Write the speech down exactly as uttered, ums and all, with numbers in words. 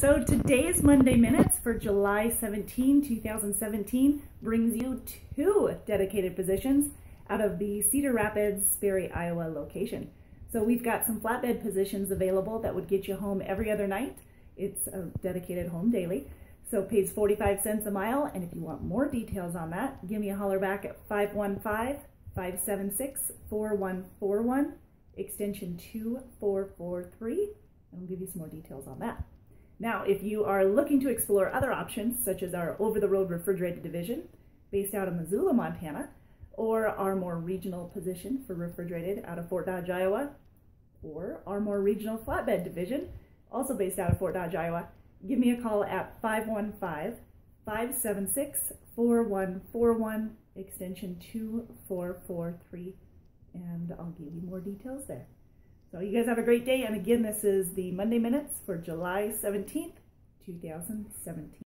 So today's Monday Minutes for July seventeenth, two thousand seventeen brings you two dedicated positions out of the Cedar Rapids, Sperry, Iowa location. So we've got some flatbed positions available that would get you home every other night. It's a dedicated home daily. So it pays forty-five cents a mile, and if you want more details on that, give me a holler back at five one five, five seven six, four one four one, extension two four four three, and we'll give you some more details on that. Now, if you are looking to explore other options, such as our over-the-road refrigerated division, based out of Missoula, Montana, or our more regional position for refrigerated out of Fort Dodge, Iowa, or our more regional flatbed division, also based out of Fort Dodge, Iowa, give me a call at five one five, five seven six, four one four one, extension two four four three, and I'll give you more details there. So you guys have a great day, and again, this is the Monday Minutes for July seventeenth, two thousand seventeen.